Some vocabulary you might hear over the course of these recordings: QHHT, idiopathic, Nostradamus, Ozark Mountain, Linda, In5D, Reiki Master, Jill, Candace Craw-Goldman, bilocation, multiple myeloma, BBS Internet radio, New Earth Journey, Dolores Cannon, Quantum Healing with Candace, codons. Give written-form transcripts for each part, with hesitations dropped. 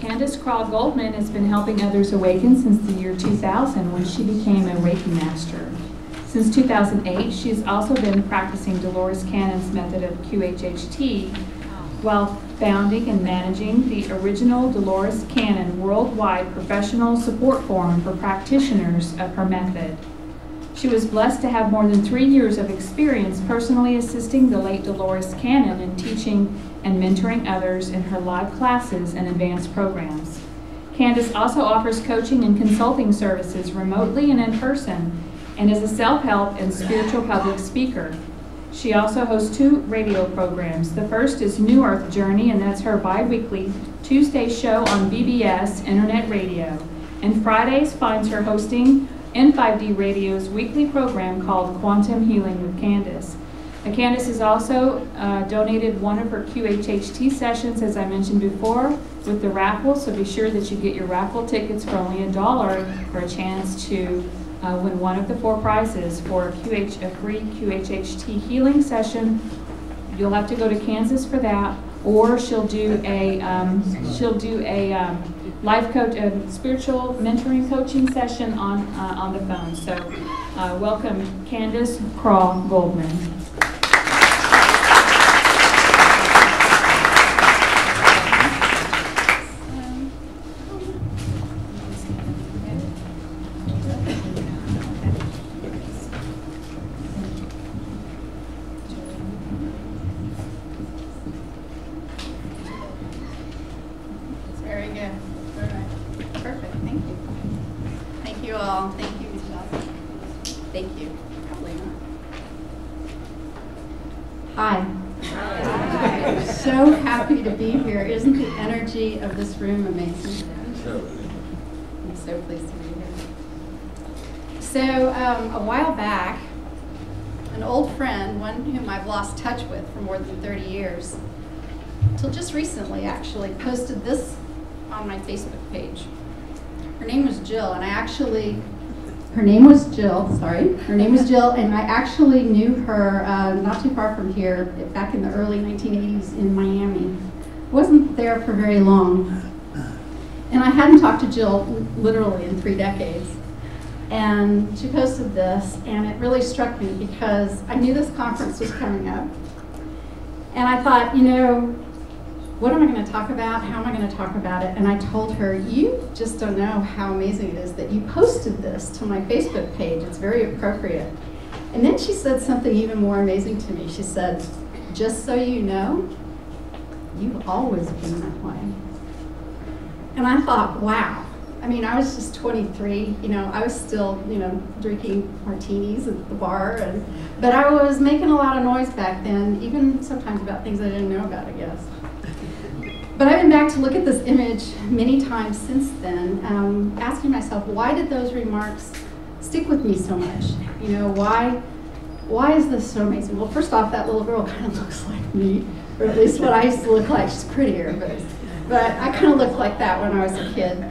Candace Craw-Goldman has been helping others awaken since the year 2000 when she became a Reiki Master. Since 2008, she's also been practicing Dolores Cannon's method of QHHT while founding and managing the original Dolores Cannon worldwide professional support forum for practitioners of her method. She was blessed to have more than 3 years of experience personally assisting the late Dolores Cannon in teaching and mentoring others in her live classes and advanced programs. Candace also offers coaching and consulting services remotely and in person, and is a self-help and spiritual public speaker. She also hosts 2 radio programs. The first is New Earth Journey, and that's her bi-weekly Tuesday show on BBS Internet radio. And Fridays finds her hosting In5D Radio's weekly program called Quantum Healing with Candace. And Candace has also donated one of her QHHT sessions, as I mentioned before, with the raffle, so be sure that you get your raffle tickets for only $1 for a chance to win one of the 4 prizes for a free QHHT healing session. You'll have to go to Kansas for that, or she'll do a life coach, a spiritual mentoring coaching session on the phone. So, welcome Candace Craw-Goldman. A while back, an old friend, one whom I've lost touch with for more than 30 years, till just recently actually, posted this on my Facebook page. Her name was Jill, and her name was Jill, and I actually knew her not too far from here, back in the early 1980s in Miami. Wasn't there for very long, and I hadn't talked to Jill literally in 3 decades. And she posted this, and it really struck me because I knew this conference was coming up. And I thought, you know, what am I going to talk about? How am I going to talk about it? And I told her, you just don't know how amazing it is that you posted this to my Facebook page. It's very appropriate. And then she said something even more amazing to me. She said, just so you know, you've always been that way. And I thought, wow. I mean, I was just 23, you know, I was still, you know, drinking martinis at the bar, but I was making a lot of noise back then, even sometimes about things I didn't know about, I guess. But I've been back to look at this image many times since then, asking myself, why did those remarks stick with me so much? You know, why is this so amazing? Well, first off, that little girl kind of looks like me, or at least what I used to look like. She's prettier, but I kind of looked like that when I was a kid.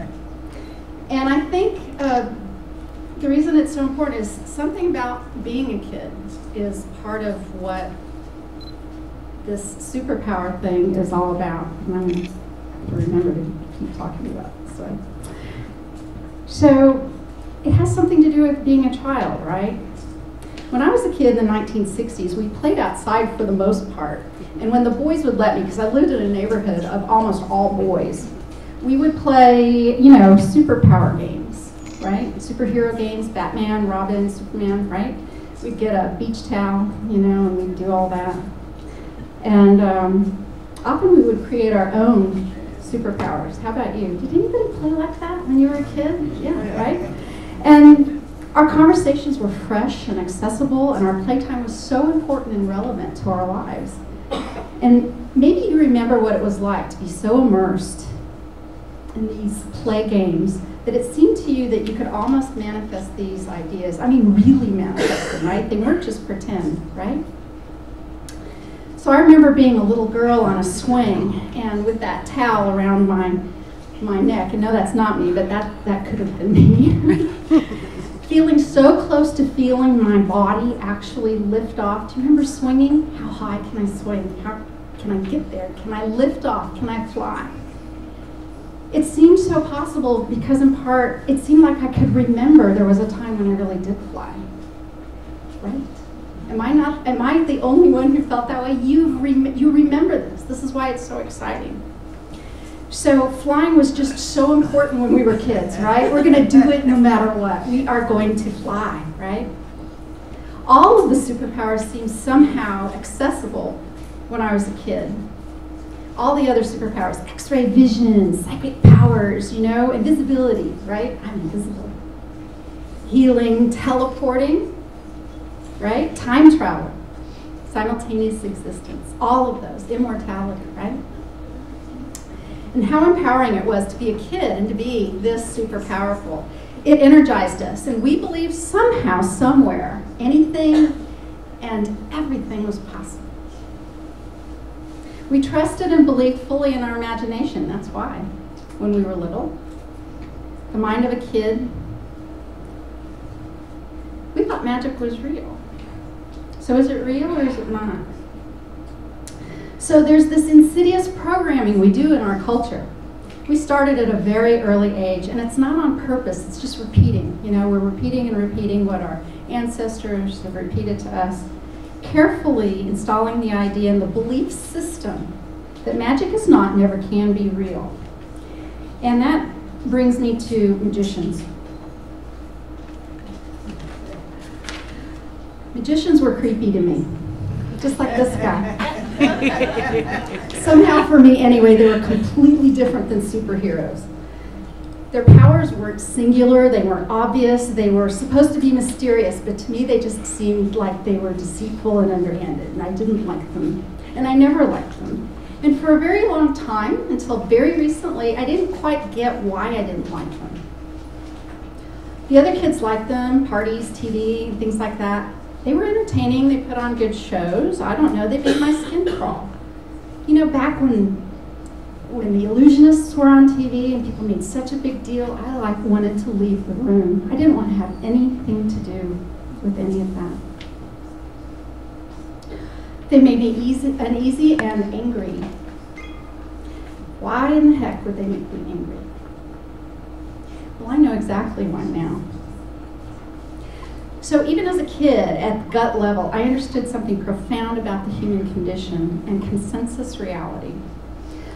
And I think the reason it's so important is something about being a kid is part of what this superpower thing is all about. And I'm going to remember to keep talking about it. So it has something to do with being a child, right? When I was a kid in the 1960s, we played outside for the most part. And when the boys would let me, because I lived in a neighborhood of almost all boys, we would play, you know, superpower games, right? Superhero games, Batman, Robin, Superman, right? We'd get a beach towel, you know, and we'd do all that. And often we would create our own superpowers. How about you? Did anybody play like that when you were a kid? Yeah, right? And our conversations were fresh and accessible, and our playtime was so important and relevant to our lives. And maybe you remember what it was like to be so immersed in these play games that it seemed to you that you could almost manifest these ideas. I mean, really manifest them, right? They weren't just pretend, right? So I remember being a little girl on a swing and with that towel around my neck, and no, that's not me, but that could have been me. Feeling so close to feeling my body actually lift off. Do you remember swinging? How high can I swing? How can I get there? Can I lift off? Can I fly? it seemed so possible because in part, it seemed like I could remember there was a time when I really did fly, right? Am I the only one who felt that way? You remember this. This is why it's so exciting. So flying was just so important when we were kids, right? We're gonna do it no matter what. We are going to fly, right? All of the superpowers seemed somehow accessible when I was a kid. All the other superpowers, x-ray vision, psychic powers, you know, invisibility, right? I'm invisible. Healing, teleporting, right? Time travel, simultaneous existence, all of those, immortality, right? And how empowering it was to be a kid and to be this super powerful. It energized us, and we believed somehow, somewhere, anything and everything was possible. We trusted and believed fully in our imagination, that's why, when we were little. The mind of a kid, we thought magic was real. So is it real or is it not? So there's this insidious programming we do in our culture. We started at a very early age, and it's not on purpose, it's just repeating. You know, we're repeating and repeating what our ancestors have repeated to us, carefully installing the idea and the belief system that magic is not, never can be real. And that brings me to magicians. Magicians were creepy to me, just like this guy. Somehow for me anyway, they were completely different than superheroes. Their powers weren't singular, they weren't obvious, they were supposed to be mysterious, but to me they just seemed like they were deceitful and underhanded, and I didn't like them, and I never liked them. And for a very long time, until very recently, I didn't quite get why I didn't like them. The other kids liked them, parties, TV, things like that. They were entertaining, they put on good shows. I don't know, they made my skin crawl. You know, back when the illusionists were on TV and people made such a big deal, I wanted to leave the room. I didn't want to have anything to do with any of that. They made me uneasy and angry. Why in the heck would they make me angry? Well, I know exactly why now. So even as a kid, at gut level, I understood something profound about the human condition and consensus reality.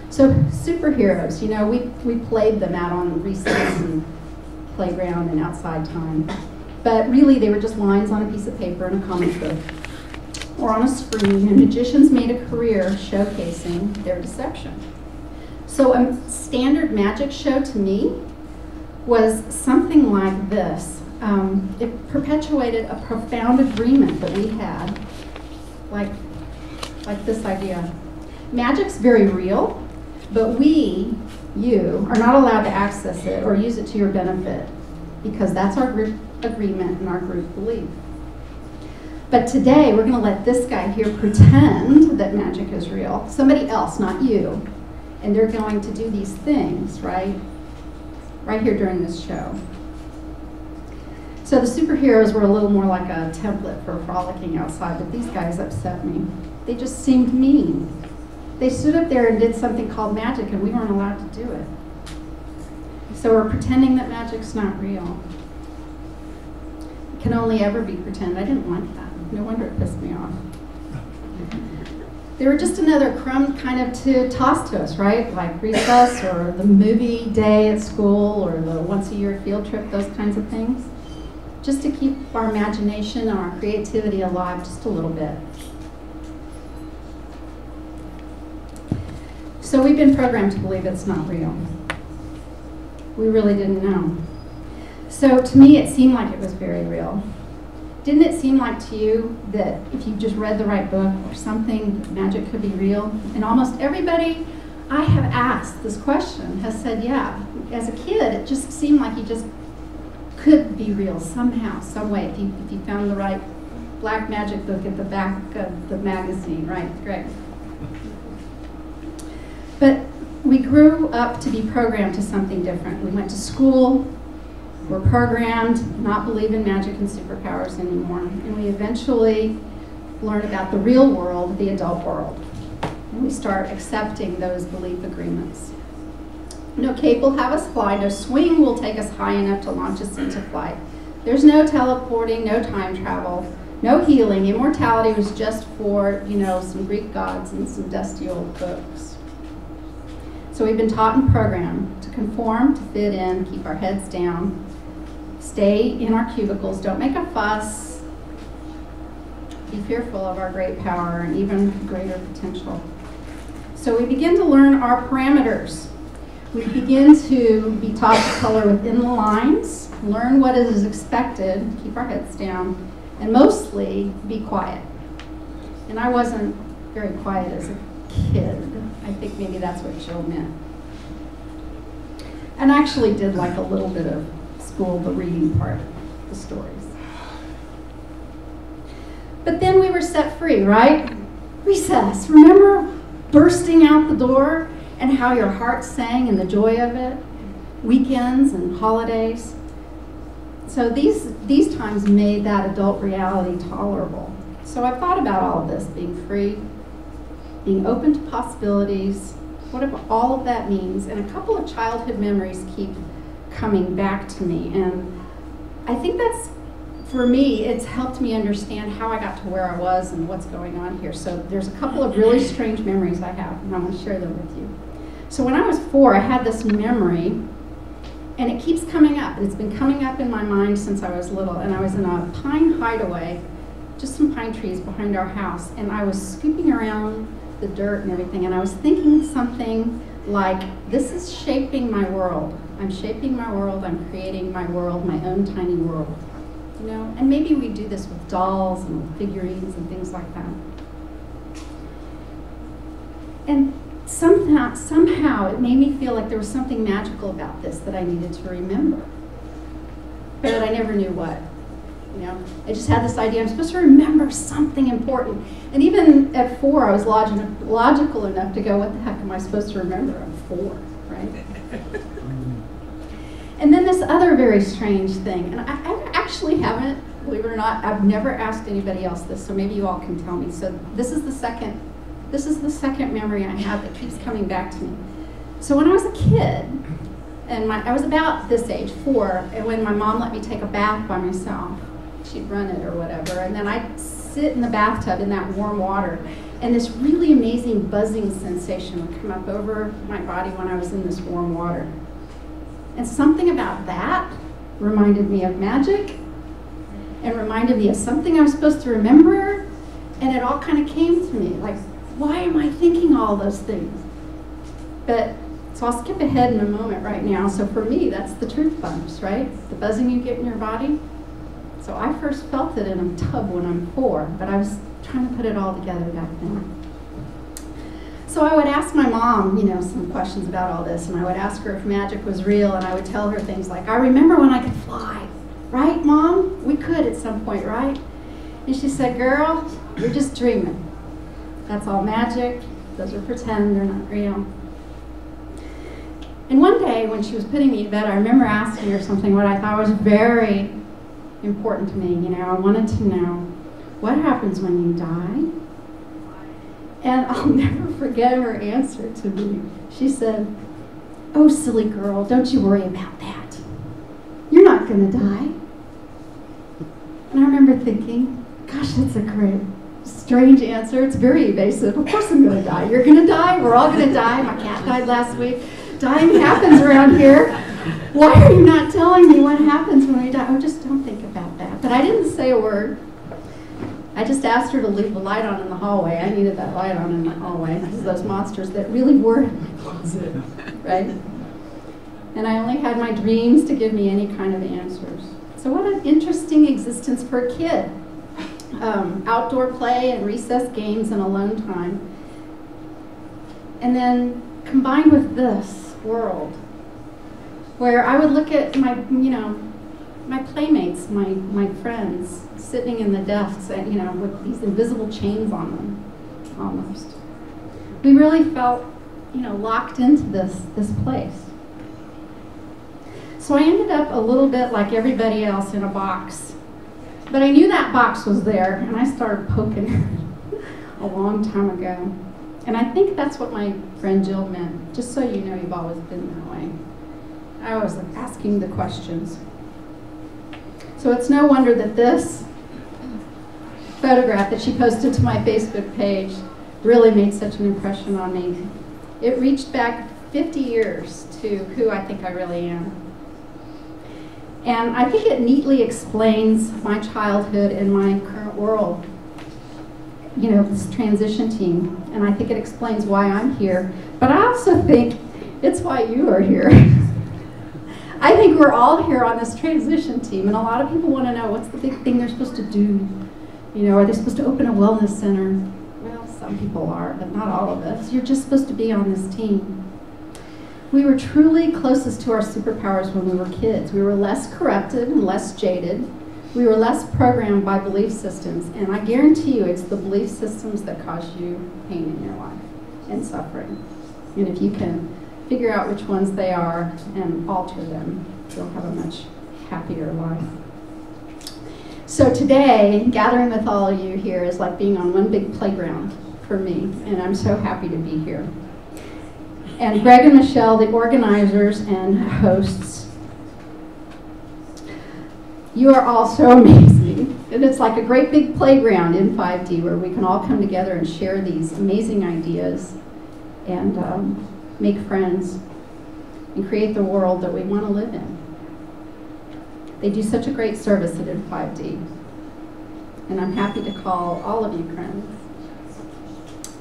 So superheroes, you know, we played them out on recess and playground and outside time. But really, they were just lines on a piece of paper in a comic book or on a screen, and magicians made a career showcasing their deception. So a standard magic show to me was something like this. It perpetuated a profound agreement that we had, like this idea. Magic's very real, but we, you, are not allowed to access it or use it to your benefit because that's our group agreement and our group belief. But today, we're gonna let this guy here pretend that magic is real, somebody else, not you, and they're going to do these things, right? Right here during this show. So the superheroes were a little more like a template for frolicking outside, but these guys upset me. They just seemed mean. They stood up there and did something called magic, and we weren't allowed to do it. So we're pretending that magic's not real. It can only ever be pretend. I didn't like that. No wonder it pissed me off. They were just another crumb kind of to toss to us, right? Like recess or the movie day at school or the once-a-year field trip, those kinds of things, just to keep our imagination and our creativity alive just a little bit. So we've been programmed to believe it's not real. We really didn't know. So to me, it seemed like it was very real. Didn't it seem like to you that if you just read the right book or something, magic could be real? And almost everybody I have asked this question has said, yeah. As a kid, it just seemed like you just could be real somehow, some way, if you found the right black magic book at the back of the magazine, right, Greg? But we grew up to be programmed to something different. We went to school, were programmed to not believe in magic and superpowers anymore, and we eventually learn about the real world, the adult world, and we start accepting those belief agreements. No cape will have us fly, no swing will take us high enough to launch us into flight. There's no teleporting, no time travel, no healing. Immortality was just for, you know, some Greek gods and some dusty old books. So we've been taught and programmed to conform, to fit in, keep our heads down, stay in our cubicles, don't make a fuss, be fearful of our great power and even greater potential. So we begin to learn our parameters. We begin to be taught to color within the lines, learn what is expected, keep our heads down, and mostly be quiet. And I wasn't very quiet as a kid. I think maybe that's what Jill meant. And I actually did like a little bit of school, the reading part, the stories. But then we were set free, right? Recess, remember bursting out the door? And how your heart sang and the joy of it, weekends and holidays. So these times made that adult reality tolerable. So I've thought about all of this, being free, being open to possibilities, what all of that means. And a couple of childhood memories keep coming back to me. And I think that's, for me, it's helped me understand how I got to where I was and what's going on here. So there's a couple of really strange memories I have, and I want to share them with you. So when I was 4, I had this memory, and it keeps coming up. It's been coming up in my mind since I was little, and I was in a pine hideaway, just some pine trees behind our house, and I was scooping around the dirt and everything, and I was thinking something like, this is shaping my world. I'm shaping my world, I'm creating my world, my own tiny world. You know? And maybe we do this with dolls and with figurines and things like that. And somehow it made me feel like there was something magical about this that I needed to remember, but I never knew what. You know, I just had this idea I'm supposed to remember something important. And even at 4, I was logical enough to go, what the heck am I supposed to remember? I'm 4, right? And then this other very strange thing, and I actually haven't, believe it or not, I've never asked anybody else this, so maybe you all can tell me. So this is the second memory I have that keeps coming back to me. So when I was a kid, and I was about this age, 4, and when my mom let me take a bath by myself, she'd run it or whatever, and then I'd sit in the bathtub in that warm water, and this really amazing buzzing sensation would come up over my body when I was in this warm water. And something about that reminded me of magic, and reminded me of something I was supposed to remember, and it all kind of came to me, like, why am I thinking all those things? But, so I'll skip ahead in a moment right now, so for me, that's the truth bumps, right? The buzzing you get in your body. So I first felt it in a tub when I'm 4, but I was trying to put it all together back then. So I would ask my mom, you know, some questions about all this, and I would ask her if magic was real, and I would tell her things like, I remember when I could fly, right, Mom? We could at some point, right? And she said, girl, you're just dreaming. That's all magic. Those are pretend, they're not real. And one day when she was putting me to bed, I remember asking her something what I thought was very important to me, you know. I wanted to know, what happens when you die? And I'll never forget her answer to me. She said, oh, silly girl, don't you worry about that. You're not going to die. And I remember thinking, gosh, that's a great, strange answer. It's very evasive. Of course I'm going to die. You're going to die. We're all going to die. My cat died last week. Dying happens around here. Why are you not telling me what happens when we die? Oh, just don't think about that. But I didn't say a word. I just asked her to leave the light on in the hallway. I needed that light on in the hallway because those monsters that really were in my closet, right? And I only had my dreams to give me any kind of answers. So what an interesting existence for a kid. Outdoor play and recess games and alone time. And then combined with this world where I would look at my, you know, my playmates, my friends, sitting in the desks, and, you know, with these invisible chains on them, almost. We really felt, you know, locked into this place. So I ended up a little bit like everybody else in a box, but I knew that box was there, and I started poking it a long time ago. And I think that's what my friend Jill meant. Just so you know, you've always been that way. I was asking the questions. So it's no wonder that this photograph that she posted to my Facebook page really made such an impression on me. It reached back 50 years to who I think I really am. And I think it neatly explains my childhood and my current world, you know, this transition team. And I think it explains why I'm here. But I also think it's why you are here. I think we're all here on this transition team. And a lot of people want to know, what's the big thing they're supposed to do? You know, are they supposed to open a wellness center? Well, some people are, but not all of us. You're just supposed to be on this team. We were truly closest to our superpowers when we were kids. We were less corrupted and less jaded. We were less programmed by belief systems. And I guarantee you, it's the belief systems that cause you pain in your life and suffering. And if you can figure out which ones they are and alter them, you'll have a much happier life. So today, gathering with all of you here is like being on one big playground for me. And I'm so happy to be here. And Greg and Michelle, the organizers and hosts, you are all so amazing. And it's like a great big playground in 5D where we can all come together and share these amazing ideas and make friends and create the world that we want to live in. They do such a great service at In5D. And I'm happy to call all of you friends.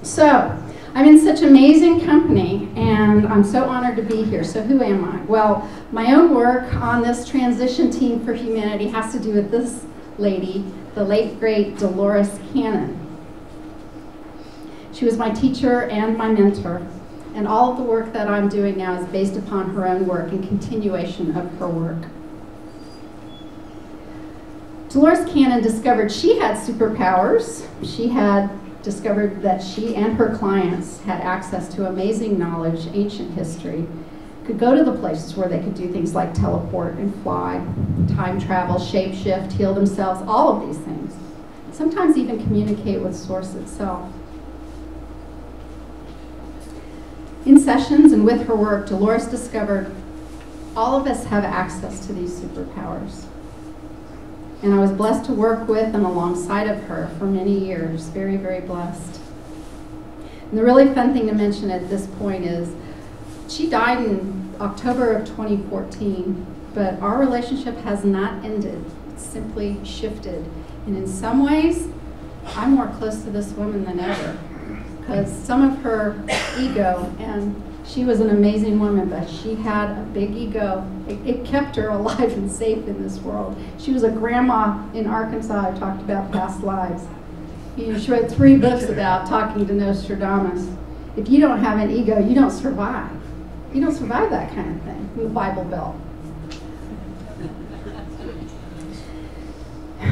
So, I'm in such amazing company, and I'm so honored to be here. So who am I? Well, my own work on this transition team for humanity has to do with this lady, the late, great Dolores Cannon. She was my teacher and my mentor, and all of the work that I'm doing now is based upon her own work and continuation of her work. Dolores Cannon discovered she had superpowers. She had discovered that she and her clients had access to amazing knowledge, ancient history, could go to the places where they could do things like teleport and fly, time travel, shapeshift, heal themselves, all of these things. Sometimes even communicate with Source itself. In sessions and with her work, Dolores discovered all of us have access to these superpowers. And I was blessed to work with and alongside of her for many years. Very, very blessed. And the really fun thing to mention at this point is she died in October of 2014, but our relationship has not ended. It's simply shifted. And in some ways, I'm more close to this woman than ever because some of her ego, and she was an amazing woman, but she had a big ego. It kept her alive and safe in this world. She was a grandma in Arkansas who talked about past lives. You know, she wrote 3 books about talking to Nostradamus. If you don't have an ego, you don't survive. You don't survive that kind of thing in the Bible Belt.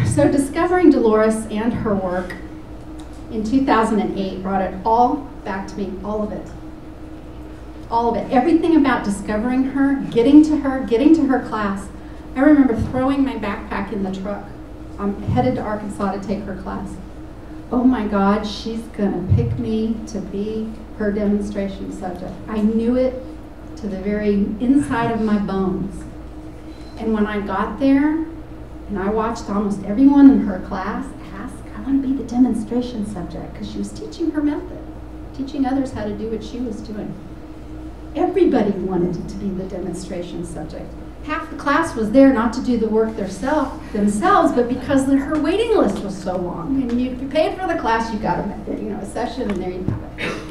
So discovering Dolores and her work in 2008 brought it all back to me, all of it. All of it, everything about discovering her, getting to her class. I remember throwing my backpack in the truck. I'm headed to Arkansas to take her class. Oh my God, she's gonna pick me to be her demonstration subject. I knew it to the very inside of my bones. And when I got there, and I watched almost everyone in her class ask, I wanna be the demonstration subject, because she was teaching her method, teaching others how to do what she was doing. Everybody wanted to be the demonstration subject. Half the class was there not to do the work themselves, but because her waiting list was so long. And if you paid for the class, you got a session, and there you have it.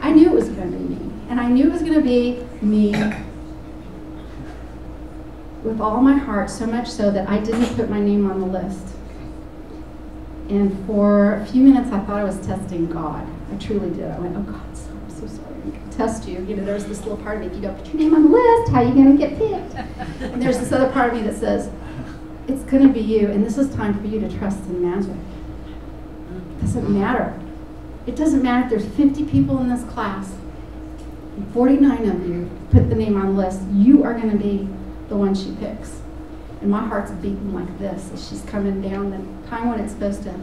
I knew it was going to be me. And I knew it was going to be me with all my heart, so much so that I didn't put my name on the list. And for a few minutes, I thought I was testing God. I truly did. I went, oh God, I'm so sorry. Test you. You know, there's this little part of me, you don't put your name on the list, how are you going to get picked? And there's this other part of me that says, it's going to be you, and this is time for you to trust in magic. It doesn't matter. It doesn't matter if there's 50 people in this class, and 49 of you put the name on the list, you are going to be the one she picks. And my heart's beating like this as she's coming down the time when it's supposed to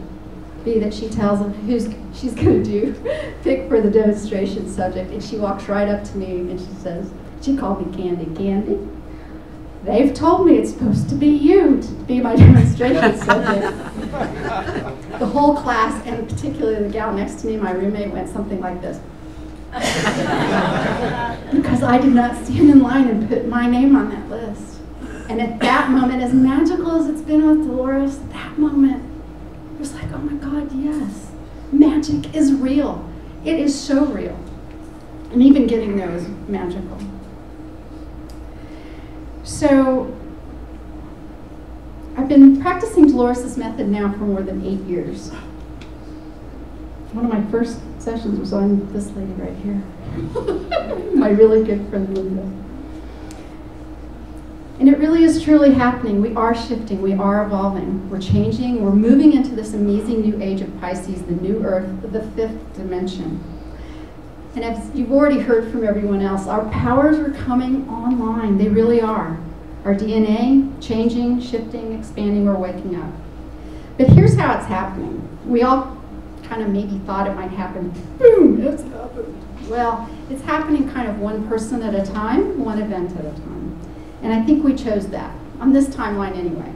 be that she tells him who's she's going to do, pick for the demonstration subject, and she walks right up to me and she says, she called me Candy. Candy, they've told me it's supposed to be you to be my demonstration subject. The whole class, and particularly the gal next to me, my roommate, went something like this. Because I did not stand in line and put my name on that list. And at that moment, as magical as it's been with Dolores, that moment it was like, oh my God, yes. Magic is real. It is so real. And even getting there was magical. So, I've been practicing Dolores' method now for more than 8 years. One of my first sessions was on this lady right here, my really good friend Linda. And it really is truly happening. We are shifting, we are evolving, we're changing, we're moving into this amazing new age of Pisces, the new earth, the 5th dimension. And as you've already heard from everyone else, our powers are coming online, they really are. Our DNA changing, shifting, expanding, or waking up. But here's how it's happening. We all kind of maybe thought it might happen. Boom, it's happened. Well, it's happening kind of one person at a time, one event at a time. And I think we chose that, on this timeline anyway.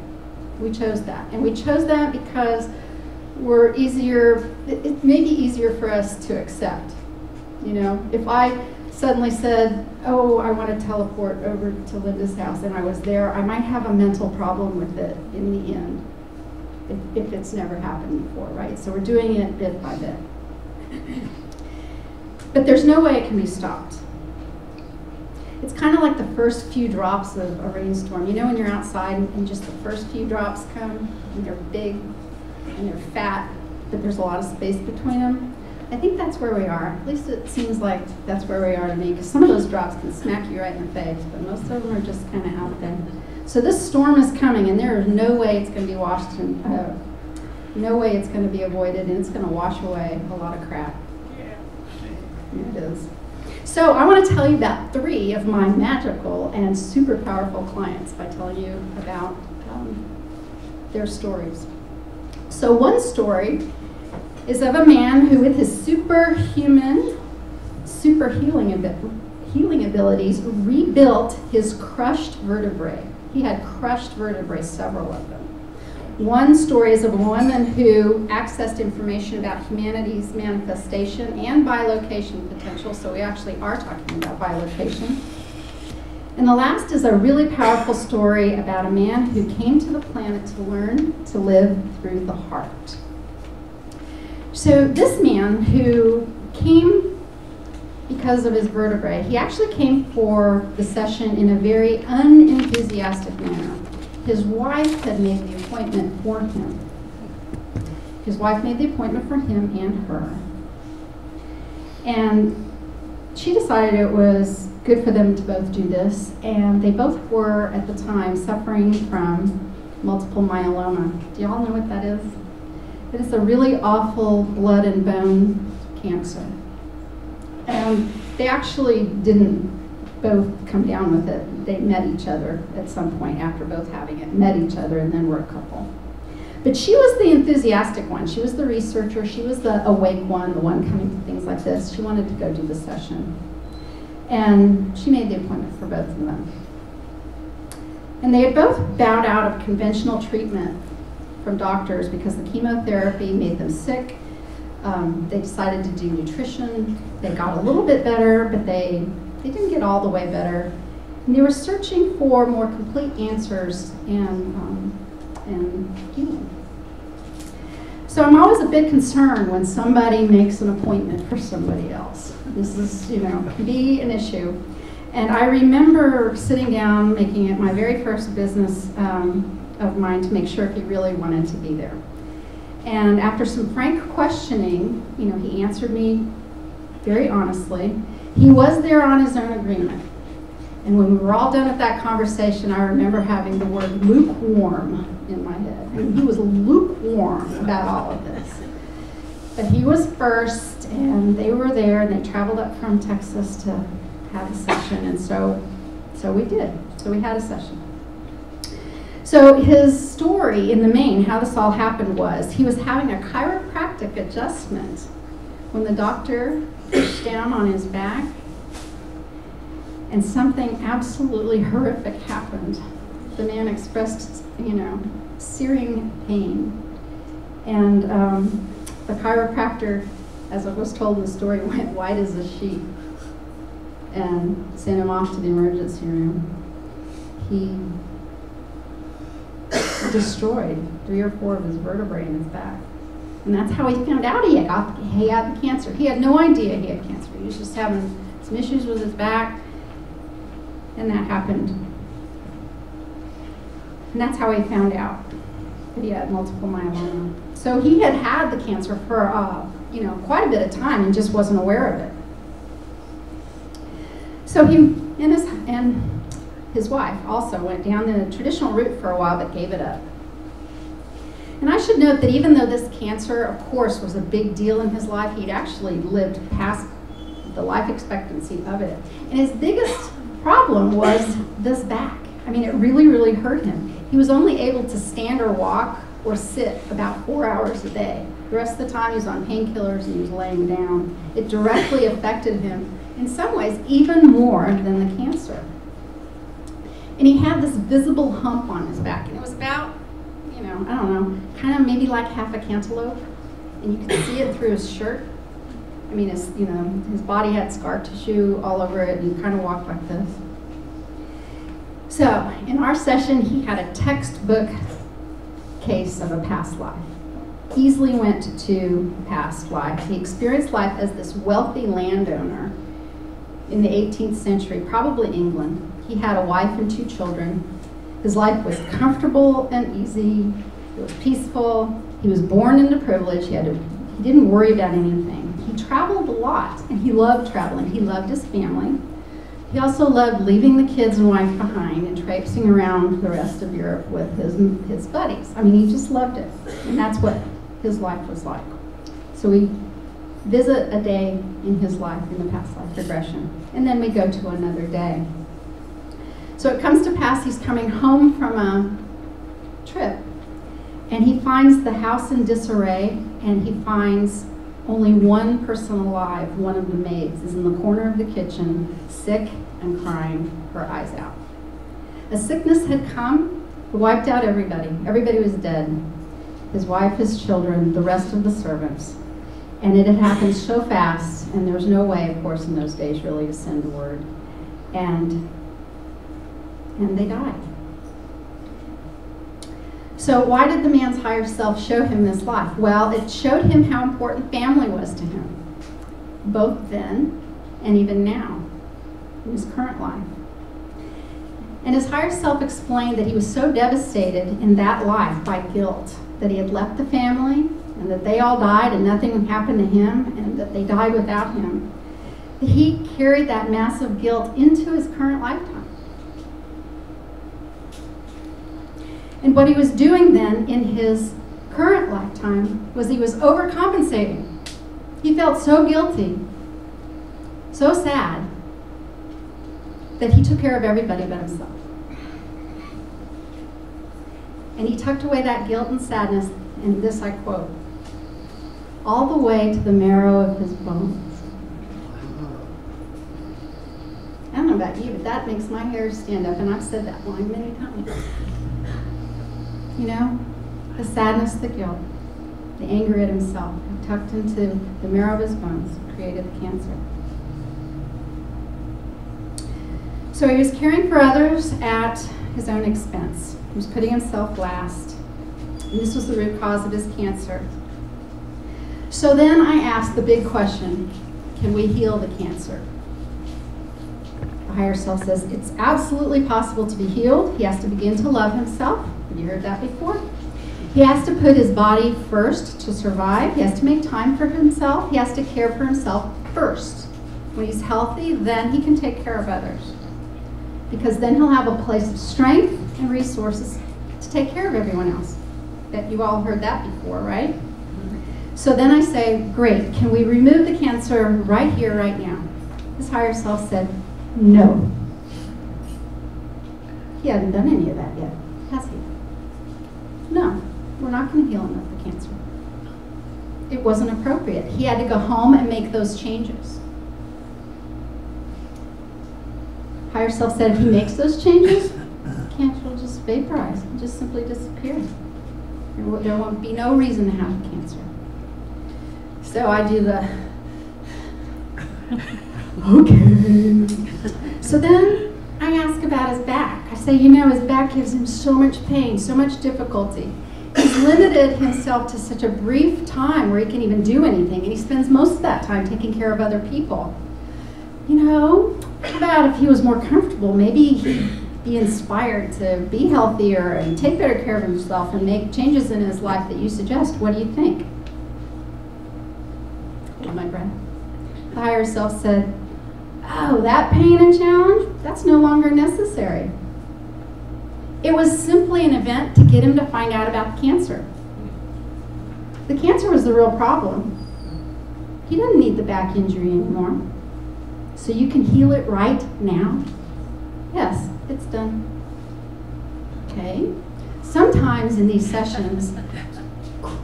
We chose that. And we chose that because we're easier, it may be easier for us to accept. You know, if I suddenly said, oh, I want to teleport over to Linda's house, and I was there, I might have a mental problem with it in the end, if it's never happened before, right? So we're doing it bit by bit. But there's no way it can be stopped. It's kind of like the first few drops of a rainstorm. You know when you're outside and just the first few drops come, and they're big, and they're fat, but there's a lot of space between them? I think that's where we are. At least it seems like that's where we are to me, because some of those drops can smack you right in the face, but most of them are just kind of out there. So this storm is coming, and there is no way it's going to be washed, and no way it's going to be avoided, and it's going to wash away a lot of crap. Yeah. It is. So I want to tell you about 3 of my magical and super powerful clients by telling you about their stories. So one story is of a man who, with his super healing abilities, rebuilt his crushed vertebrae. He had crushed vertebrae, several of them. One story is of a woman who accessed information about humanity's manifestation and bilocation potential, so we actually are talking about bilocation. And the last is a really powerful story about a man who came to the planet to learn to live through the heart. So this man who came because of his vertebrae, he actually came for the session in a very unenthusiastic manner. His wife had made the appointment for him. His wife made the appointment for him and her. And she decided it was good for them to both do this, and they both were, at the time, suffering from multiple myeloma. Do y'all know what that is? It is a really awful blood and bone cancer. And they actually didn't both come down with it. They met each other at some point after both having it, met each other, and then were a couple. But she was the enthusiastic one. She was the researcher. She was the awake one, the one coming to things like this. She wanted to go do the session. And she made the appointment for both of them. And they had both bowed out of conventional treatment from doctors because the chemotherapy made them sick. They decided to do nutrition. They got a little bit better, but they didn't get all the way better. And they were searching for more complete answers and healing. So I'm always a bit concerned when somebody makes an appointment for somebody else. This is, you know, can be an issue. And I remember sitting down, making it my very first business of mine to make sure if he really wanted to be there. And after some frank questioning, you know, he answered me very honestly. He was there on his own agreement. And when we were all done with that conversation, I remember having the word lukewarm in my head. And he was lukewarm about all of this. But he was first, and they were there, and they traveled up from Texas to have a session, and so we did. So we had a session. So his story in the main, how this all happened was, he was having a chiropractic adjustment when the doctor pushed down on his back and something absolutely horrific happened. The man expressed, you know, searing pain. And the chiropractor, as I was told in the story, went white as a sheet and sent him off to the emergency room. He destroyed 3 or 4 of his vertebrae in his back. And that's how he found out he had cancer. He had no idea he had cancer. He was just having some issues with his back, and that happened. And that's how he found out that he had multiple myeloma. So he had had the cancer for you know, quite a bit of time and just wasn't aware of it. So he and his wife also went down the traditional route for a while, but gave it up. And I should note that even though this cancer, of course, was a big deal in his life, he'd actually lived past the life expectancy of it. And his biggest problem was this back. I mean, it really, really hurt him. He was only able to stand or walk or sit about 4 hours a day. The rest of the time he was on painkillers and he was laying down. It directly affected him in some ways even more than the cancer. And he had this visible hump on his back, and it was about, you know, I don't know, kind of maybe like half a cantaloupe, and you could see it through his shirt. I mean, his, you know, his body had scar tissue all over it, and he kind of walked like this. So, in our session, he had a textbook case of a past life. Easily went to past life. He experienced life as this wealthy landowner in the 18th century, probably England. He had a wife and 2 children. His life was comfortable and easy. It was peaceful. He was born into privilege. He didn't worry about anything. He traveled a lot, and he loved traveling. He loved his family. He also loved leaving the kids and wife behind and traipsing around the rest of Europe with his buddies. I mean, he just loved it, and that's what his life was like. So we visit a day in his life in the past life regression, and then we go to another day. So it comes to pass he's coming home from a trip, and he finds the house in disarray, and he finds only one person alive. One of the maids is in the corner of the kitchen, sick and crying her eyes out. A sickness had come, wiped out everybody. Everybody was dead. His wife, his children, the rest of the servants. And it had happened so fast, and there was no way, of course, in those days really to send a word. And they died. So why did the man's higher self show him this life? Well, it showed him how important family was to him, both then and even now, in his current life. And his higher self explained that he was so devastated in that life by guilt, that he had left the family, and that they all died and nothing happened to him, and that they died without him. He carried that massive guilt into his current lifetime. And what he was doing then in his current lifetime was he was overcompensating. He felt so guilty, so sad, that he took care of everybody but himself. And he tucked away that guilt and sadness, and this I quote, all the way to the marrow of his bones. I don't know about you, but that makes my hair stand up, and I've said that line many times. You know, the sadness, the guilt, the anger at himself, tucked into the marrow of his bones, created the cancer. So he was caring for others at his own expense. He was putting himself last. And this was the root cause of his cancer. So then I asked the big question, can we heal the cancer? The higher self says, it's absolutely possible to be healed. He has to begin to love himself. You heard that before. He has to put his body first to survive. He has to make time for himself. He has to care for himself first. When he's healthy, then he can take care of others. Because then he'll have a place of strength and resources to take care of everyone else. That you all heard that before, right? So then I say, great, can we remove the cancer right here, right now? His higher self said, no. He hadn't done any of that yet. Has he? No, we're not going to heal him of the cancer. It wasn't appropriate. He had to go home and make those changes. Higher self said if he makes those changes, cancer will just vaporize, it'll just simply disappear. There won't be no reason to have cancer. So I do the, okay. So then I ask about his back. I say, you know, his back gives him so much pain, so much difficulty. He's limited himself to such a brief time where he can even do anything, and he spends most of that time taking care of other people. You know, how about if he was more comfortable, maybe he'd be inspired to be healthier and take better care of himself and make changes in his life that you suggest. What do you think? Hold on, my breath. The higher self said, oh, that pain and challenge, that's no longer necessary. It was simply an event to get him to find out about the cancer. The cancer was the real problem. He doesn't need the back injury anymore. So you can heal it right now? Yes, it's done. Okay. Sometimes in these sessions,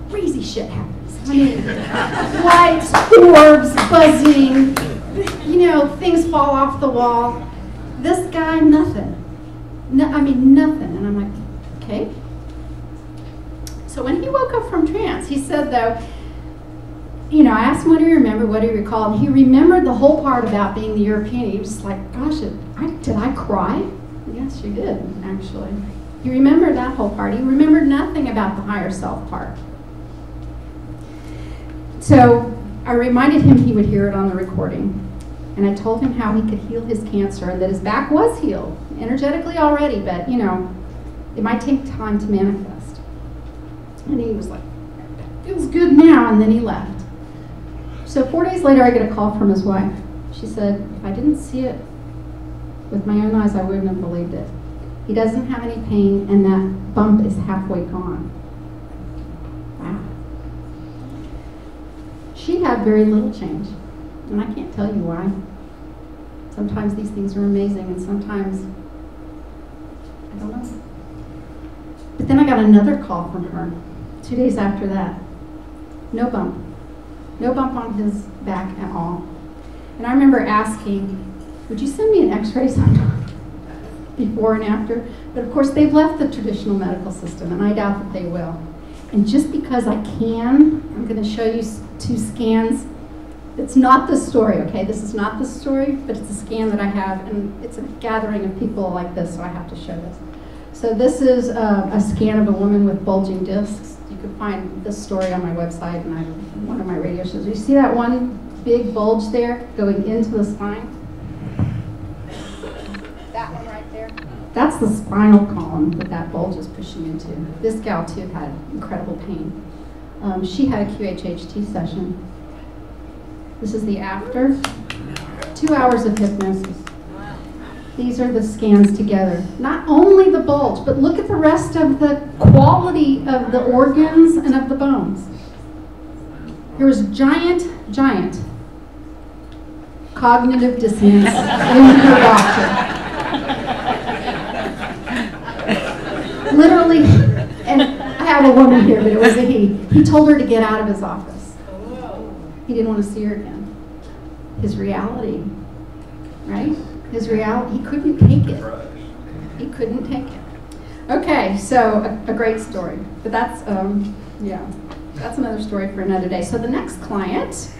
crazy shit happens. I mean, lights, orbs, buzzing, you know, things fall off the wall. This guy, nothing. No, I mean, nothing. And I'm like, okay. So when he woke up from trance, he said, though, you know, I asked him what he remembered, what he recalled, and he remembered the whole part about being the European. He was like, gosh, did I cry? Yes, you did, actually. He remembered that whole part. He remembered nothing about the higher self part. So I reminded him he would hear it on the recording. And I told him how he could heal his cancer and that his back was healed, energetically already, but, you know, it might take time to manifest. And he was like, it feels good now, and then he left. So 4 days later, I get a call from his wife. She said, if I didn't see it with my own eyes, I wouldn't have believed it. He doesn't have any pain, and that bump is halfway gone. Wow. She had very little change, and I can't tell you why. Sometimes these things are amazing, and sometimes, I don't know. But then I got another call from her 2 days after that. No bump. No bump on his back at all. And I remember asking, would you send me an x-ray sometime before and after? But of course, they've left the traditional medical system, and I doubt that they will. And just because I can, I'm going to show you two scans. It's not the story, okay? This is not the story, but it's a scan that I have, and it's a gathering of people like this, so I have to show this. So this is a scan of a woman with bulging discs. You can find this story on my website and one of my radio shows. You see that one big bulge there going into the spine? That one right there? That's the spinal column that that bulge is pushing into. This gal, too, had incredible pain. She had a QHHT session. This is the after. 2 hours of hypnosis. These are the scans together. Not only the bulge, but look at the rest of the quality of the organs and of the bones. There was giant cognitive dissonance in her doctor. Literally, and I have a woman here, but it was a he. He told her to get out of his office. He didn't want to see her again. His reality, right? His reality, he couldn't take it. He couldn't take it. Okay, so a great story. But that's, yeah, that's another story for another day. So the next client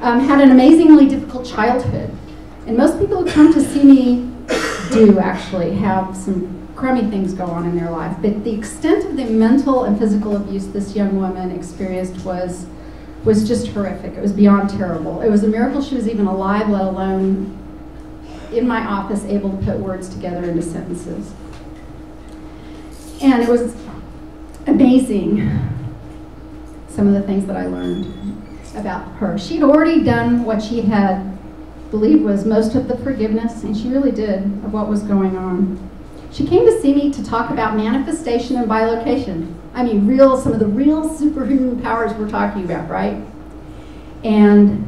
had an amazingly difficult childhood. And most people who come to see me do actually have some crummy things go on in their life. But the extent of the mental and physical abuse this young woman experienced was just horrific. It was beyond terrible. It was a miracle she was even alive, let alone in my office, able to put words together into sentences. And it was amazing, some of the things that I learned about her. She'd already done what she had believed was most of the forgiveness, and she really did, of what was going on. She came to see me to talk about manifestation and bilocation. I mean, some of the real superhuman powers we're talking about, right? And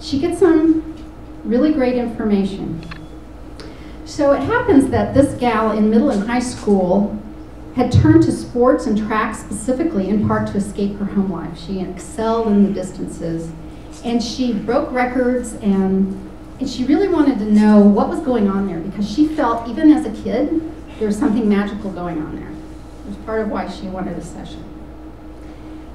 she gets some really great information. So it happens that this gal in middle and high school had turned to sports and track specifically in part to escape her home life. She excelled in the distances, and she broke records, and she really wanted to know what was going on there, because she felt, even as a kid, there was something magical going on there. It was part of why she wanted a session.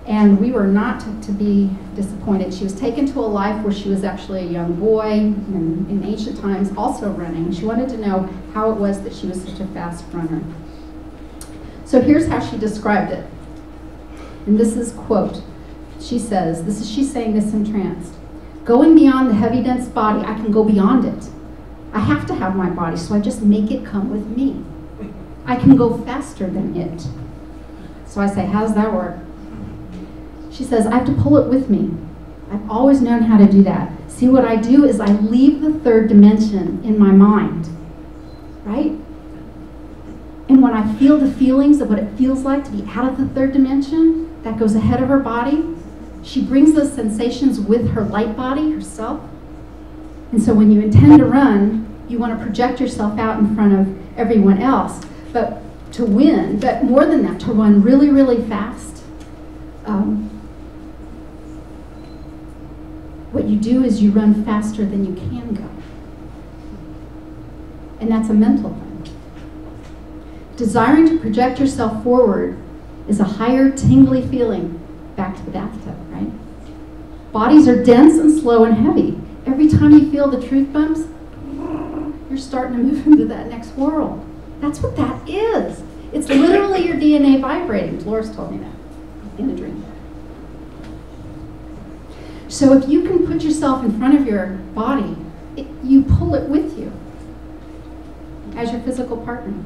And we were not to be disappointed. She was taken to a life where she was actually a young boy, and in ancient times also running. She wanted to know how it was that she was such a fast runner. So here's how she described it. And this is, quote, she says, this is, she's saying this entranced. Going beyond the heavy, dense body, I can go beyond it. I have to have my body, so I just make it come with me. I can go faster than it. So I say, how's that work? She says, I have to pull it with me. I've always known how to do that. See, what I do is I leave the third dimension in my mind, right? And when I feel the feelings of what it feels like to be out of the third dimension, that goes ahead of her body. She brings those sensations with her light body, herself. And so when you intend to run, you want to project yourself out in front of everyone else, but to win, but more than that, to run really, really fast. What you do is you run faster than you can go. And that's a mental thing. Desiring to project yourself forward is a higher, tingly feeling. Back to the bathtub, right? Bodies are dense and slow and heavy. Every time you feel the truth bumps, you're starting to move into that next world. That's what that is. It's literally your DNA vibrating. Dolores told me that in a dream. So if you can put yourself in front of your body, you pull it with you as your physical partner.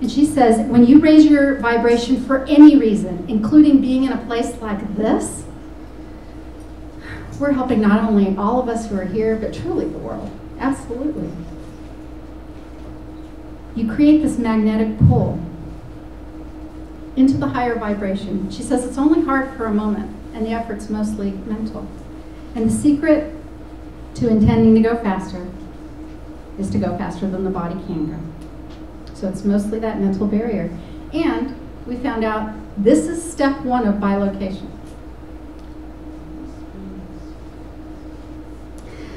And she says, when you raise your vibration for any reason, including being in a place like this, we're helping not only all of us who are here, but truly the world. Absolutely. You create this magnetic pull into the higher vibration. She says it's only hard for a moment, and the effort's mostly mental. And the secret to intending to go faster is to go faster than the body can go. So it's mostly that mental barrier. And we found out this is step one of bilocation.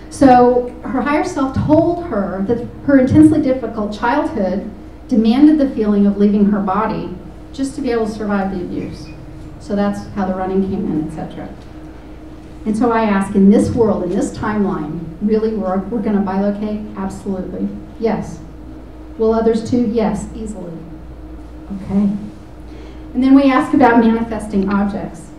So her higher self told her that her intensely difficult childhood demanded the feeling of leaving her body just to be able to survive the abuse. So that's how the running came in, etc. And so I ask, in this world, in this timeline, really we're gonna bilocate? Absolutely, yes. Will others too? Yes, easily. Okay. And then we ask about manifesting objects.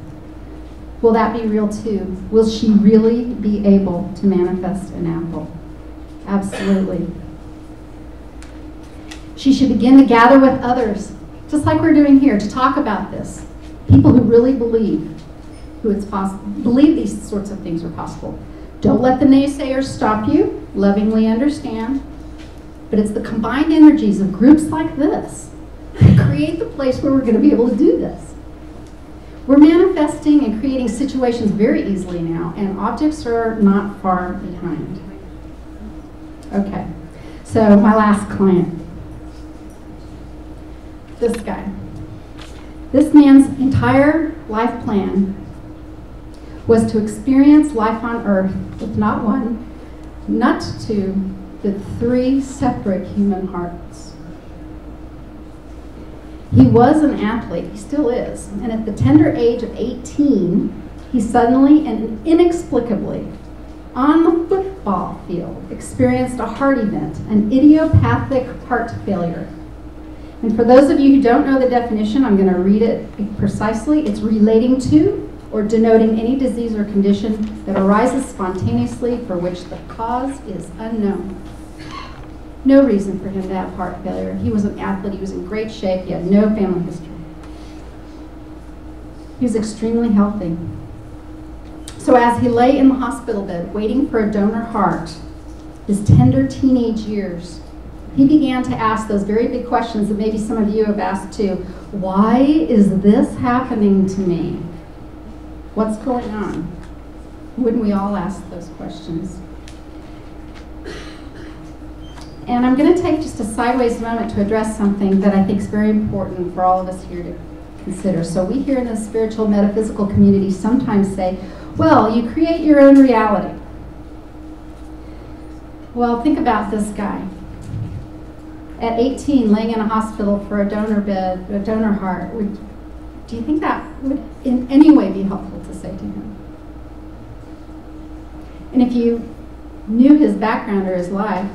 Will that be real too? Will she really be able to manifest an apple? Absolutely. She should begin to gather with others, just like we're doing here, to talk about this. People who really believe who it's possible, believe these sorts of things are possible. Don't let the naysayers stop you. Lovingly understand. But it's the combined energies of groups like this that create the place where we're going to be able to do this. We're manifesting and creating situations very easily now, and objects are not far behind. Okay, so my last client, this guy. This man's entire life plan was to experience life on Earth with not one, not two, the three separate human hearts. He was an athlete, he still is, and at the tender age of 18, he suddenly and inexplicably, on the football field, experienced a heart event, an idiopathic heart failure. And for those of you who don't know the definition, I'm going to read it precisely. It's relating to or denoting any disease or condition that arises spontaneously for which the cause is unknown. No reason for him to have heart failure. He was an athlete, he was in great shape, he had no family history. He was extremely healthy. So as he lay in the hospital bed waiting for a donor heart, his tender teenage years, he began to ask those very big questions that maybe some of you have asked too. Why is this happening to me? What's going on? Wouldn't we all ask those questions? And I'm going to take just a sideways moment to address something that I think is very important for all of us here to consider. So we here in the spiritual metaphysical community sometimes say, well, you create your own reality. Well, think about this guy. At 18, laying in a hospital for a donor heart, do you think that would in any way be helpful to say to him? And if you knew his background or his life,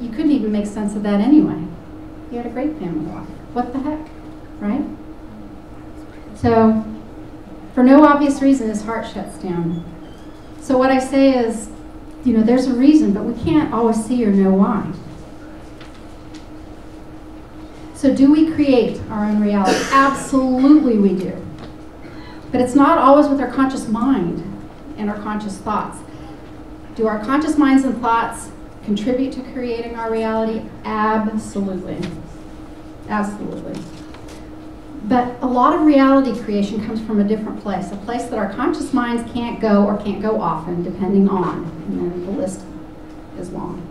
you couldn't even make sense of that anyway. You had a great family life. What the heck, right? So, for no obvious reason, his heart shuts down. So what I say is, you know, there's a reason, but we can't always see or know why. So do we create our own reality? Absolutely we do. But it's not always with our conscious mind and our conscious thoughts. Do our conscious minds and thoughts contribute to creating our reality? Absolutely. Absolutely. But a lot of reality creation comes from a different place, a place that our conscious minds can't go or can't go often, depending on. And then the list is long.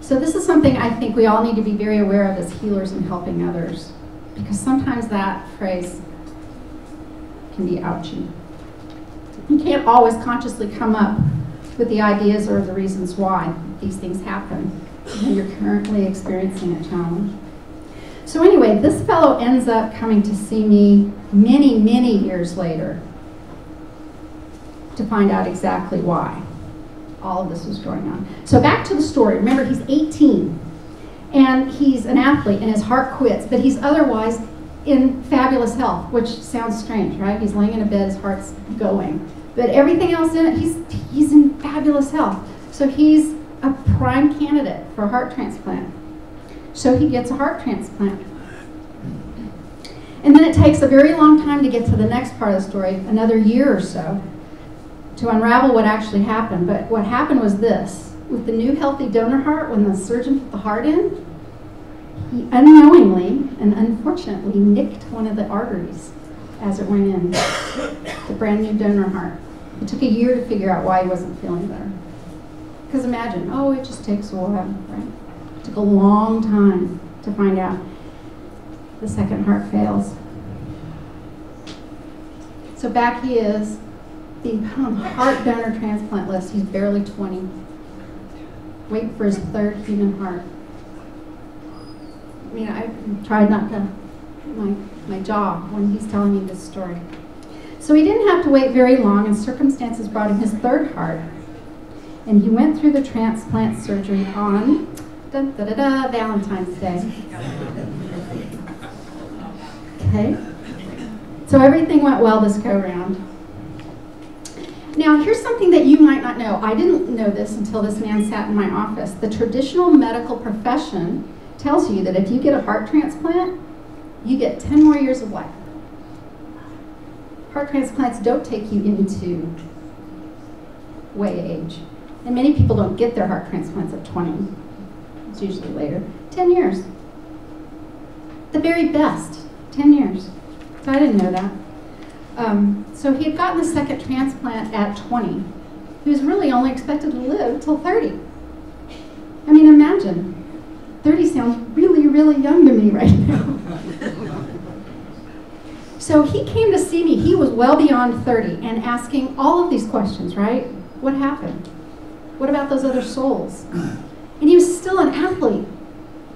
So this is something I think we all need to be very aware of as healers and helping others, because sometimes that phrase can be ouchy. You can't always consciously come up with the ideas or the reasons why these things happen when you're currently experiencing a challenge. So anyway, this fellow ends up coming to see me many, many years later to find out exactly why all of this was going on. So back to the story. Remember, he's 18, and he's an athlete, and his heart quits, but he's otherwise in fabulous health, which sounds strange, right? He's laying in a bed, his heart's going. But everything else in it, he's in fabulous health. So he's a prime candidate for a heart transplant. So he gets a heart transplant. And then it takes a very long time to get to the next part of the story, another year or so, to unravel what actually happened. But what happened was this. With the new healthy donor heart, when the surgeon put the heart in, he unknowingly and unfortunately nicked one of the arteries as it went in, the brand new donor heart. It took a year to figure out why he wasn't feeling better. Because imagine, oh, it just takes a while, right? It took a long time to find out. The second heart fails. So back he is, being put on the heart donor transplant list. He's barely 20, waiting for his third human heart. I mean, I tried not to, my jaw when he's telling me this story. So he didn't have to wait very long, and circumstances brought him his third heart. And he went through the transplant surgery on Valentine's Day. Okay. So everything went well this go-round. Now, here's something that you might not know. I didn't know this until this man sat in my office. The traditional medical profession tells you that if you get a heart transplant, you get 10 more years of life. Heart transplants don't take you into way age. And many people don't get their heart transplants at 20. It's usually later. 10 years. The very best, 10 years. So I didn't know that. So he had gotten the second transplant at 20. He was really only expected to live till 30. I mean, imagine. 30 sounds really, really young to me right now. So he came to see me. He was well beyond 30 and asking all of these questions, right? What happened? What about those other souls? And he was still an athlete.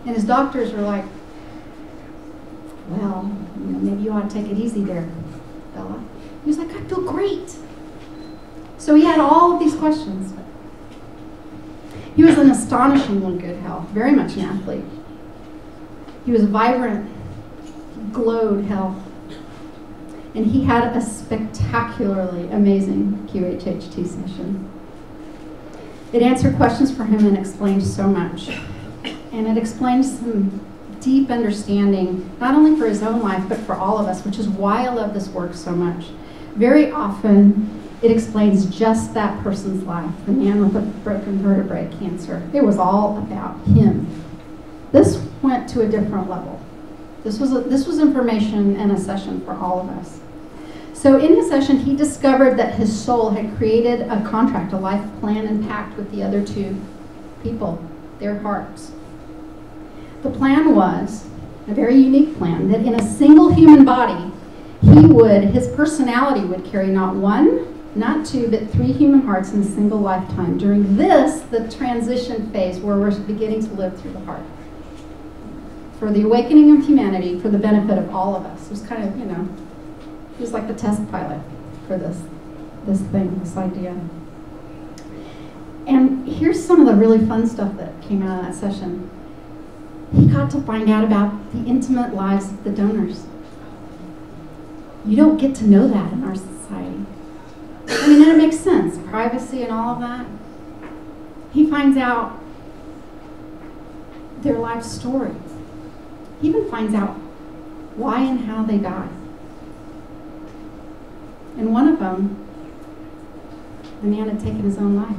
And his doctors were like, well, you know, maybe you ought to take it easy there, Bella. He was like, I feel great. So he had all of these questions. He was in astonishingly good health, very much an athlete. He was vibrant, glowed health. And he had a spectacularly amazing QHHT session. It answered questions for him and explained so much. And it explained some deep understanding, not only for his own life, but for all of us, which is why I love this work so much. Very often, it explains just that person's life, the man with a broken vertebrae cancer. It was all about him. This went to a different level. This was information and a session for all of us. So in his session, he discovered that his soul had created a contract, a life plan and pact with the other two people, their hearts. The plan was, a very unique plan, that in a single human body, his personality would carry not one, not two, but three human hearts in a single lifetime. During this, the transition phase where we're beginning to live through the heart. For the awakening of humanity, for the benefit of all of us. It was kind of, you know, it was like the test pilot for this thing, this idea. And here's some of the really fun stuff that came out of that session. He got to find out about the intimate lives of the donors. You don't get to know that in our society. I mean, that makes sense, privacy and all of that. He finds out their life story. He even finds out why and how they died. And one of them, the man had taken his own life.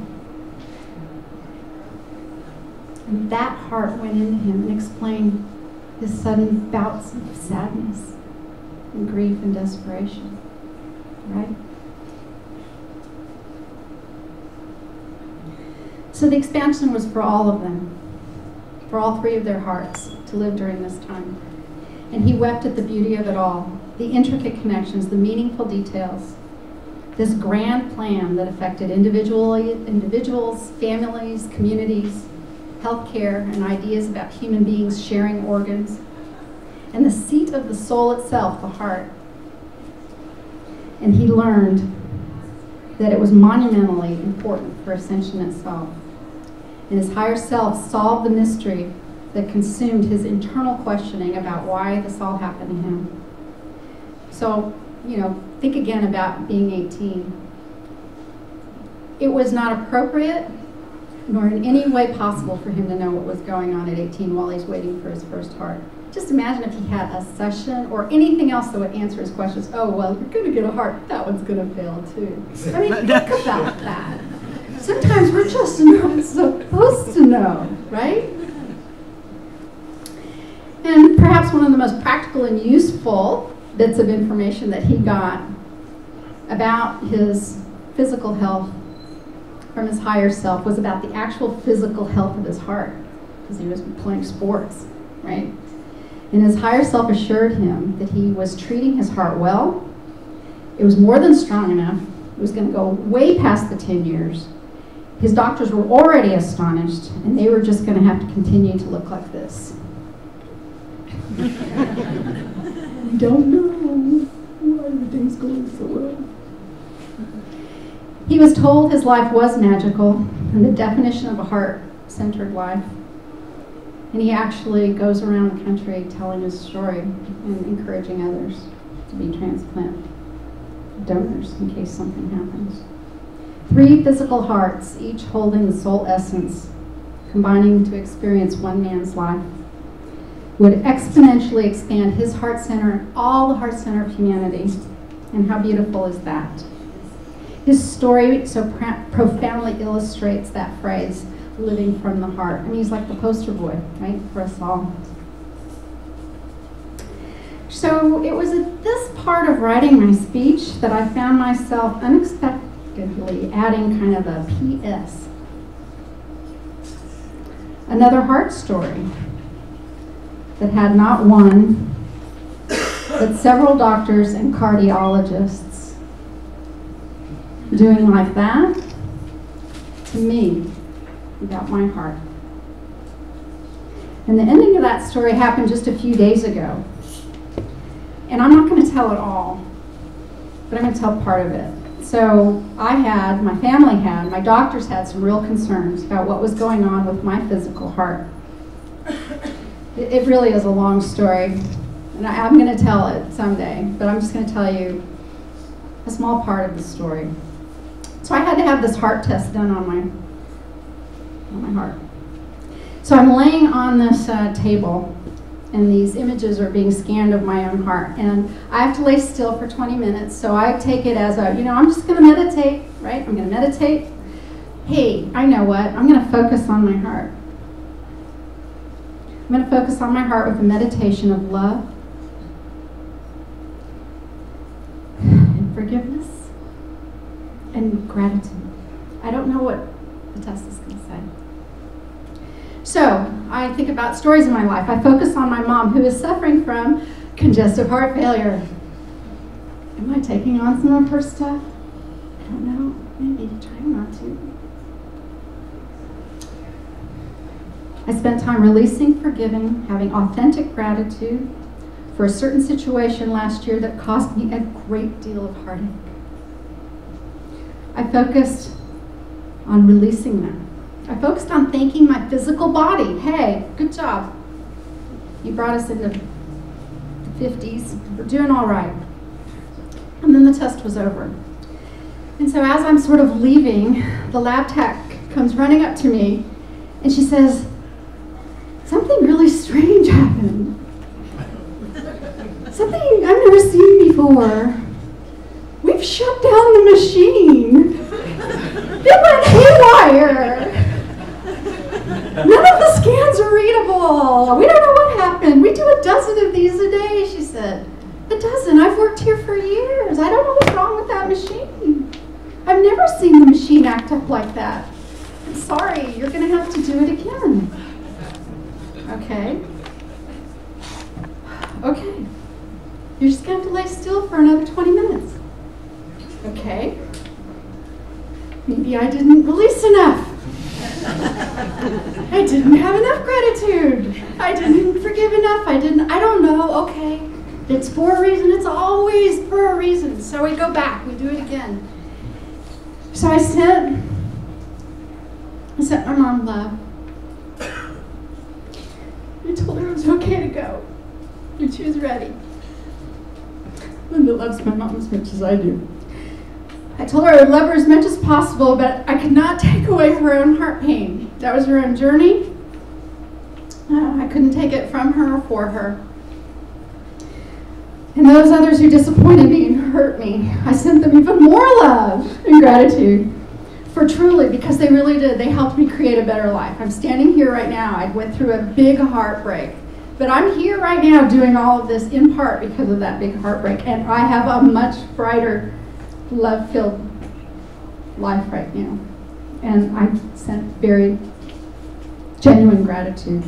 And that heart went into him and explained his sudden bouts of sadness and grief and desperation, right? So the expansion was for all of them, for all three of their hearts to live during this time. And he wept at the beauty of it all, the intricate connections, the meaningful details, this grand plan that affected individuals, families, communities, healthcare, and ideas about human beings sharing organs, and the seat of the soul itself, the heart. And he learned that it was monumentally important for ascension itself. And his higher self solved the mystery that consumed his internal questioning about why this all happened to him. So, you know, think again about being 18. It was not appropriate, nor in any way possible for him to know what was going on at 18 while he's waiting for his first heart. Just imagine if he had a session or anything else that would answer his questions. Oh, well, you're going to get a heart. That one's going to fail, too. I mean, think about that. Sometimes we're just not supposed to know, right? And perhaps one of the most practical and useful bits of information that he got about his physical health from his higher self was about the actual physical health of his heart, because he was playing sports, right? And his higher self assured him that he was treating his heart well. It was more than strong enough. It was going to go way past the 10 years. His doctors were already astonished, and they were just going to have to continue to look like this. We don't know why everything's going so well. He was told his life was magical and the definition of a heart-centered life. And he actually goes around the country telling his story and encouraging others to be transplant donors in case something happens. Three physical hearts, each holding the soul essence, combining to experience one man's life, would exponentially expand his heart center and all the heart center of humanity. And how beautiful is that? His story so profoundly illustrates that phrase, living from the heart. I mean, he's like the poster boy, right, for us all. So it was at this part of writing my speech that I found myself unexpectedly adding kind of a P.S. Another heart story that had not one, but several doctors and cardiologists. Doing like that, to me, about my heart. And the ending of that story happened just a few days ago. And I'm not going to tell it all, but I'm going to tell part of it. So my family had, my doctors had some real concerns about what was going on with my physical heart. It really is a long story, and I'm going to tell it someday, but I'm just going to tell you a small part of the story. So I had to have this heart test done on my heart. So I'm laying on this table, and these images are being scanned of my own heart. And I have to lay still for 20 minutes, so I take it as a, you know, I'm just going to meditate, right? I'm going to meditate. Hey, I know what. I'm going to focus on my heart. I'm going to focus on my heart with a meditation of love, forgiveness and gratitude. I don't know what the test is going to say. So I think about stories in my life. I focus on my mom, who is suffering from congestive heart failure. Am I taking on some of her stuff? I don't know. Maybe trying not to. I spent time releasing, forgiving, having authentic gratitude for a certain situation last year that cost me a great deal of heartache. I focused on releasing that. I focused on thanking my physical body. Hey, good job. You brought us into the 50s. We're doing all right. And then the test was over. And so as I'm sort of leaving, the lab tech comes running up to me and she says, "Something really strange happened. Something I've never seen before. We've shut down the machine. It went haywire. None of the scans are readable. We don't know what happened. We do a dozen of these a day," she said. "A dozen? I've worked here for years. I don't know what's wrong with that machine. I've never seen the machine act up like that. I'm sorry, you're going to have to do it again." Okay. Okay. "You're just going to have to lay still for another 20 minutes. Okay. Maybe I didn't release enough. I didn't have enough gratitude. I didn't forgive enough. I don't know. Okay. It's for a reason. It's always for a reason." So we go back. We do it again. So I sent my mom love. I told her it was okay to go, and she was ready. Linda loves my mom as much as I do. I told her I would love her as much as possible, but I could not take away her own heart pain. That was her own journey. I couldn't take it from her or for her. And those others who disappointed me and hurt me, I sent them even more love and gratitude. For truly, because they really did, they helped me create a better life. I'm standing here right now. I went through a big heartbreak, but I'm here right now doing all of this in part because of that big heartbreak, and I have a much brighter, love-filled life right now. And I sent very genuine gratitude.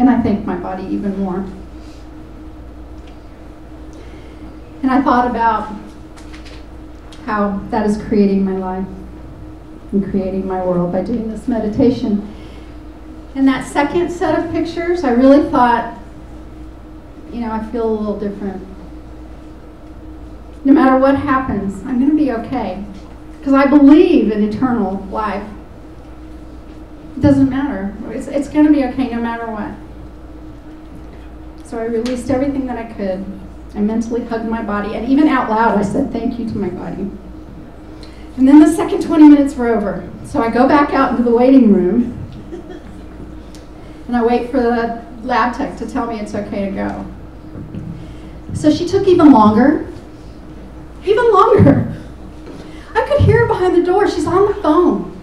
And I thanked my body even more. And I thought about how that is creating my life and creating my world by doing this meditation. And that second set of pictures, I really thought, you know, I feel a little different. No matter what happens, I'm going to be okay, because I believe in eternal life. It doesn't matter. It's going to be okay no matter what. So I released everything that I could. I mentally hugged my body, and even out loud I said thank you to my body. And then the second 20 minutes were over. So I go back out into the waiting room and I wait for the lab tech to tell me it's okay to go. So she took even longer. Even longer. I could hear her behind the door. She's on the phone.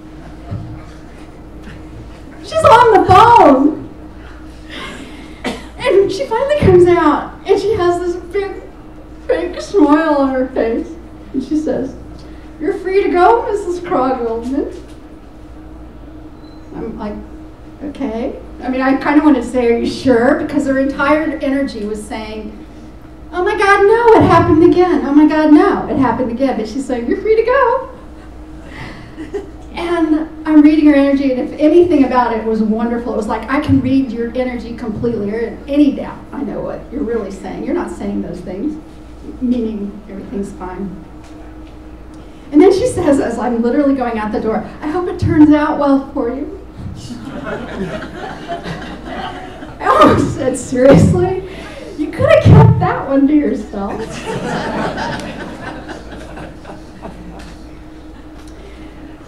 She's on the phone! And she finally comes out, and she has this big, fake smile on her face. And she says, "You're free to go, Mrs. Craw-Goldman." I'm like, okay. I mean, I kind of wanted to say, "Are you sure?" Because her entire energy was saying, "Oh my God, no, it happened again. Oh my God, no, it happened again." But she's saying, "You're free to go." And I'm reading her energy, and if anything about it was wonderful. It was like, I can read your energy completely. You're in any doubt. I know what you're really saying. You're not saying those things, meaning everything's fine. And then she says, as I'm literally going out the door, "I hope it turns out well for you." I almost said, "Seriously? You could have kept that one to yourself."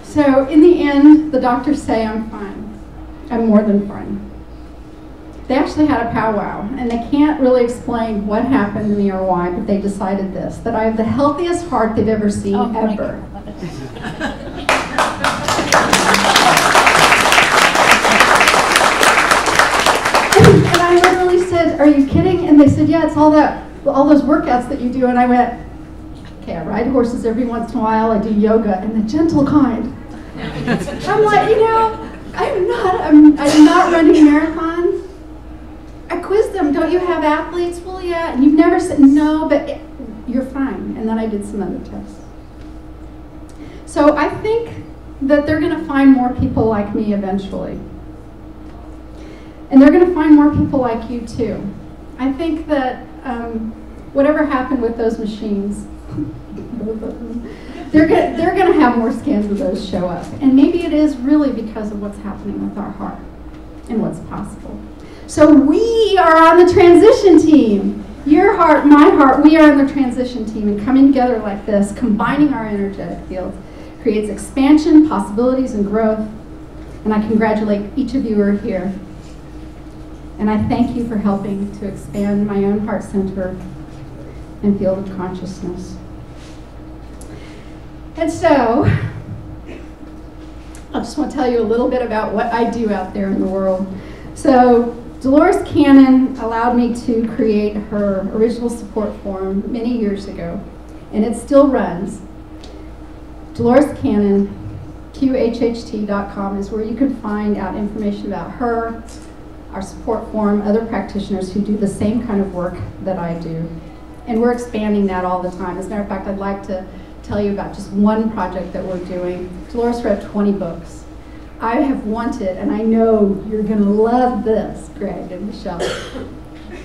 So in the end, the doctors say I'm fine. I'm more than fine. They actually had a powwow, and they can't really explain what happened to me or why, but they decided this, that I have the healthiest heart they've ever seen, ever. And I literally said, "Are you kidding?" And they said, "Yeah, it's all that all those workouts that you do. And I went, okay, I ride horses every once in a while, I do yoga, and the gentle kind. I'm like, you know, I'm not running marathons. I quizzed them, don't you have athletes? Well, yeah, and you've never said, no, but it, you're fine. And then I did some other tests. So I think that they're gonna find more people like me eventually. And they're gonna find more people like you too. I think that whatever happened with those machines, they're gonna have more scans of those show up. And maybe it is really because of what's happening with our heart and what's possible. So we are on the transition team. Your heart, my heart, we are on the transition team, and coming together like this, combining our energetic fields, creates expansion, possibilities, and growth. And I congratulate each of you who are here. And I thank you for helping to expand my own heart center and field of consciousness. And so, I just want to tell you a little bit about what I do out there in the world. So, Dolores Cannon allowed me to create her original support forum many years ago, and it still runs. Dolores Cannon, QHHT.com is where you can find out information about her, our support forum, other practitioners who do the same kind of work that I do. And we're expanding that all the time. As a matter of fact, I'd like to tell you about just one project that we're doing. Dolores read 20 books. I have wanted, and I know you're going to love this, Greg and Michelle.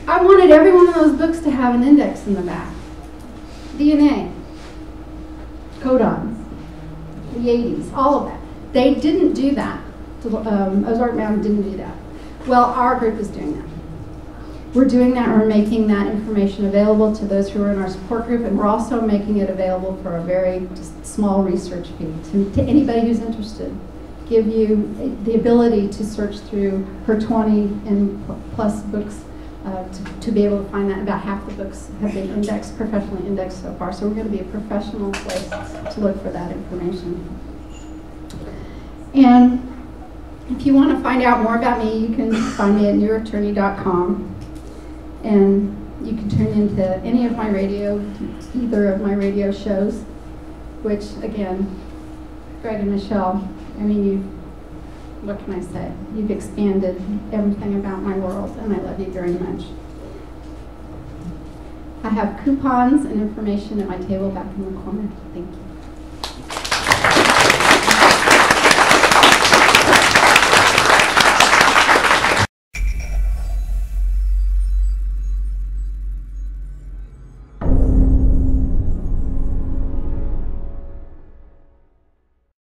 I wanted every one of those books to have an index in the back. DNA, codons, the 80s, all of that. They didn't do that. Ozark Mountain didn't do that. Well, our group is doing that. We're doing that, we're making that information available to those who are in our support group, and we're also making it available for a very just small research fee to anybody who's interested. Give you the ability to search through her 20 and plus books to be able to find that. About half the books have been indexed, professionally indexed so far, so we're going to be a professional place to look for that information. And if you want to find out more about me, you can find me at newearthjourney.com, and you can tune into any of my radio, either of my radio shows, which again, Greg and Michelle, I mean, what can I say? You've expanded everything about my world, and I love you very much. I have coupons and information at my table back in the corner. Thank you.